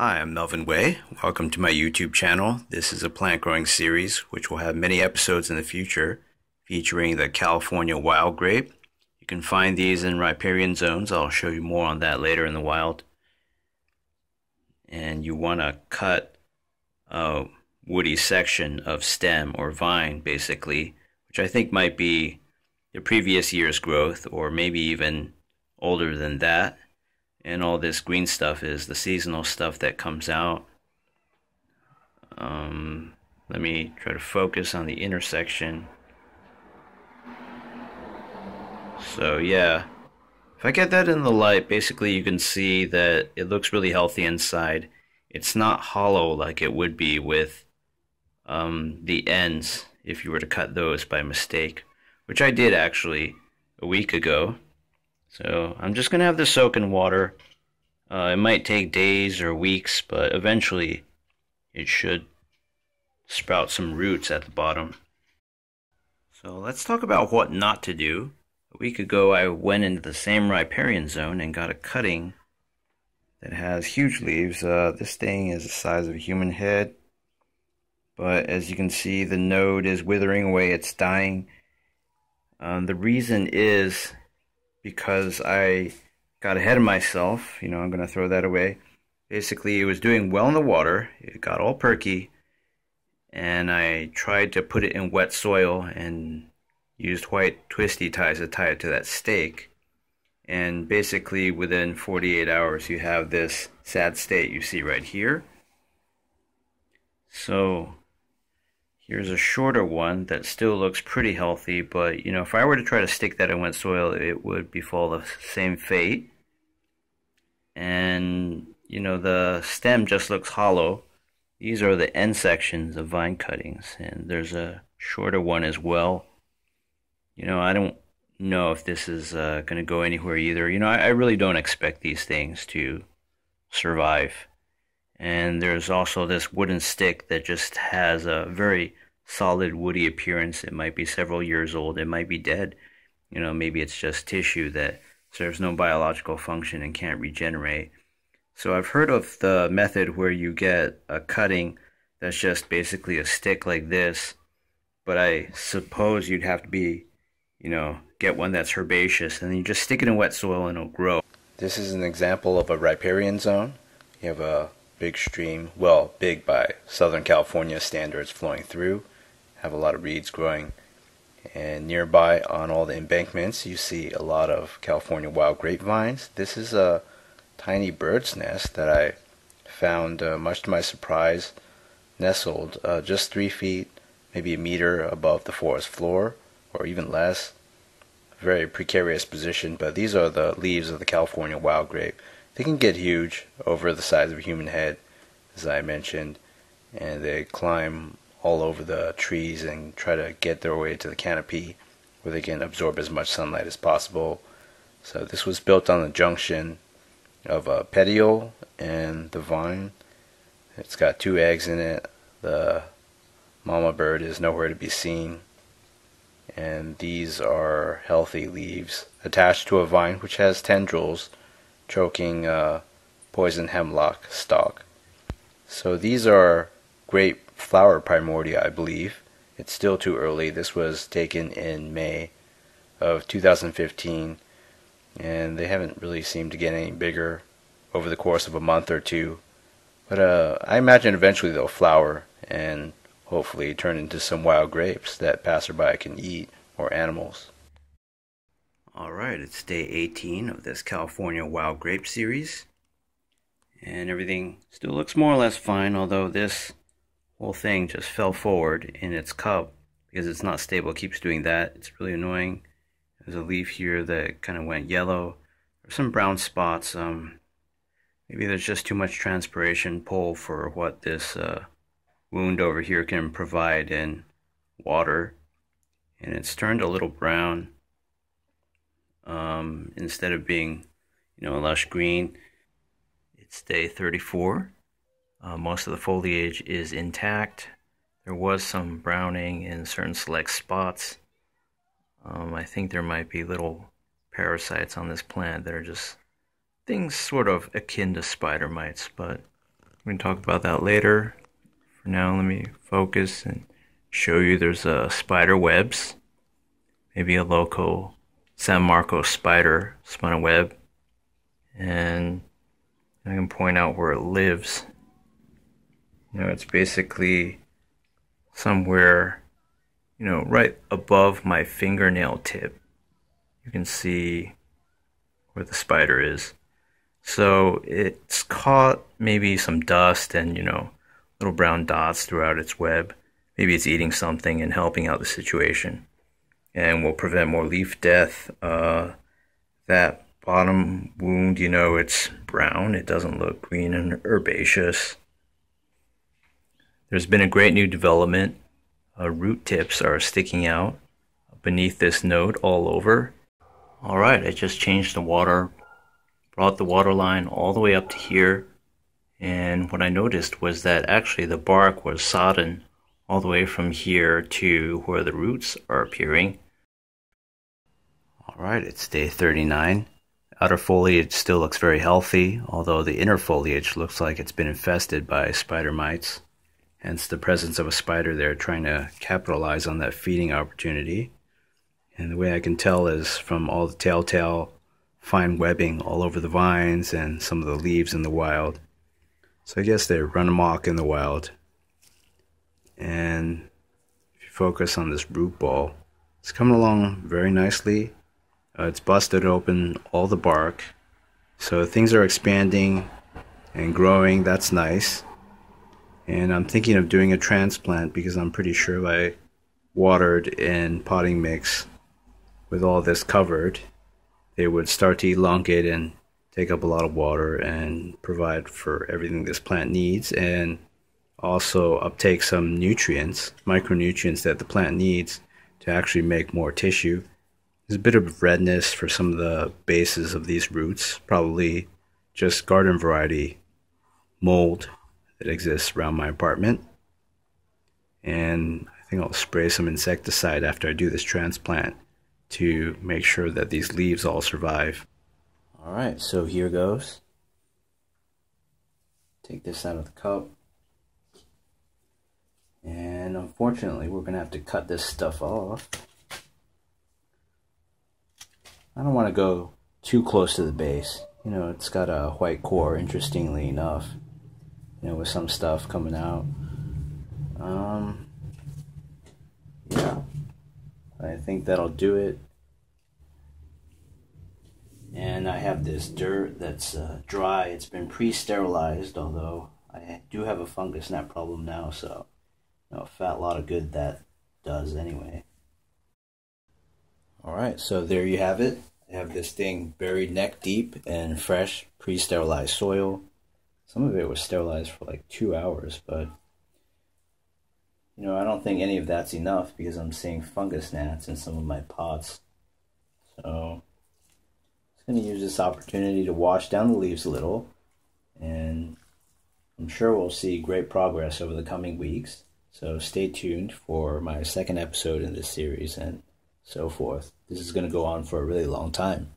Hi, I'm Melvin Wei. Welcome to my YouTube channel. This is a plant growing series which will have many episodes in the future featuring the California wild grape. You can find these in riparian zones. I'll show you more on that later in the wild. And you want to cut a woody section of stem or vine basically, which I think might be the previous year's growth or maybe even older than that. And all this green stuff is the seasonal stuff that comes out. Let me try to focus on the intersection. So yeah, if I get that in the light, basically you can see that it looks really healthy inside. It's not hollow like it would be with the ends if you were to cut those by mistake, which I did actually a week ago. So I'm just going to have this soak in water. It might take days or weeks, but eventually it should sprout some roots at the bottom. So let's talk about what not to do. A week ago I went into the same riparian zone and got a cutting that has huge leaves. This thing is the size of a human head, but as you can see the node is withering away, it's dying. The reason is because I got ahead of myself. You know, I'm going to throw that away. Basically, it was doing well in the water. It got all perky. And I tried to put it in wet soil and used white twisty ties to tie it to that stake. And basically, within 48 hours, you have this sad state you see right here. So here's a shorter one that still looks pretty healthy, but you know, if I were to try to stick that in wet soil, it would befall the same fate. And you know, the stem just looks hollow. These are the end sections of vine cuttings, and there's a shorter one as well. You know, I don't know if this is going to go anywhere either. You know, I really don't expect these things to survive. And there's also this wooden stick that just has a very solid woody appearance. It might be several years old. It might be dead. You know, maybe it's just tissue that serves no biological function and can't regenerate. So I've heard of the method where you get a cutting that's just basically a stick like this. But I suppose you'd have to be, you know, get one that's herbaceous. And then you just stick it in wet soil and it'll grow. This is an example of a riparian zone. You have a big stream, well, big by Southern California standards, flowing through, have a lot of reeds growing, and nearby on all the embankments you see a lot of California wild grapevines. This is a tiny bird's nest that I found, much to my surprise, nestled just 3 feet, maybe a meter above the forest floor, or even less. Very precarious position, but these are the leaves of the California wild grape. They can get huge, over the size of a human head, as I mentioned, and they climb all over the trees and try to get their way to the canopy where they can absorb as much sunlight as possible. So this was built on the junction of a petiole and the vine. It's got 2 eggs in it. The mama bird is nowhere to be seen. And these are healthy leaves attached to a vine which has tendrils choking poison hemlock stalk. So these are grape flower primordia, I believe. It's still too early. This was taken in May of 2015, and they haven't really seemed to get any bigger over the course of a month or two. But I imagine eventually they'll flower and hopefully turn into some wild grapes that passerby can eat, or animals. Alright, it's day 18 of this California wild grape series, and everything still looks more or less fine, although this whole thing just fell forward in its cup because it's not stable. It keeps doing that. It's really annoying. There's a leaf here that kind of went yellow. There's some brown spots. Maybe there's just too much transpiration pull for what this wound over here can provide in water, and it's turned a little brown. Instead of being, you know, lush green. It's day 34. Most of the foliage is intact. There was some browning in certain select spots. I think there might be little parasites on this plant that are just things sort of akin to spider mites, but We can talk about that later. For now, let me focus and show you there's spider webs. Maybe a local San Marco spider spun a web. And I can point out where it lives. You know, it's basically somewhere, you know, right above my fingernail tip. You can see where the spider is. So it's caught maybe some dust and, you know, little brown dots throughout its web. Maybe it's eating something and helping out the situation. And will prevent more leaf death. That bottom wound, you know, it's brown. It doesn't look green and herbaceous. There's been a great new development. Root tips are sticking out beneath this node all over. Alright, I just changed the water, brought the water line all the way up to here. And what I noticed was that actually the bark was sodden all the way from here to where the roots are appearing. Alright, it's day 39. Outer foliage still looks very healthy, although the inner foliage looks like it's been infested by spider mites. Hence the presence of a spider there trying to capitalize on that feeding opportunity. And the way I can tell is from all the telltale fine webbing all over the vines and some of the leaves in the wild. So I guess they run amok in the wild. And if you focus on this root ball, it's coming along very nicely. It's busted open all the bark. So things are expanding and growing. That's nice. And I'm thinking of doing a transplant because I'm pretty sure I watered in potting mix with all this covered. They would start to elongate and take up a lot of water and provide for everything this plant needs and also uptake some nutrients, micronutrients that the plant needs to actually make more tissue. There's a bit of redness for some of the bases of these roots, probably just garden variety mold that exists around my apartment. And I think I'll spray some insecticide after I do this transplant to make sure that these leaves all survive. Alright, so here goes. Take this out of the cup. And unfortunately, we're going to have to cut this stuff off. I don't want to go too close to the base. You know, it's got a white core, interestingly enough. You know, with some stuff coming out. Yeah, I think that'll do it. And I have this dirt that's dry. It's been pre-sterilized, although I do have a fungus gnat problem now, so no fat lot of good that does anyway. Alright, so there you have it. I have this thing buried neck deep in fresh pre-sterilized soil. Some of it was sterilized for like 2 hours, but you know, I don't think any of that's enough because I'm seeing fungus gnats in some of my pots. So I'm just going to use this opportunity to wash down the leaves a little, and I'm sure we'll see great progress over the coming weeks. So stay tuned for my second episode in this series and so forth. This is going to go on for a really long time.